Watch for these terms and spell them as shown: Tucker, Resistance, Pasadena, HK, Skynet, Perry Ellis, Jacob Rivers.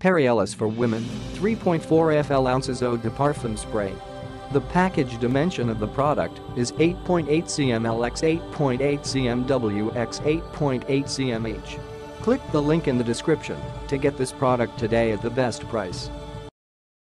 Perry Ellis for women, 3.4 fl ounces eau de parfum spray. The package dimension of the product is 8.8 cml x 8.8 cmw x 8.8 cmh. Click the link in the description to get this product today at the best price.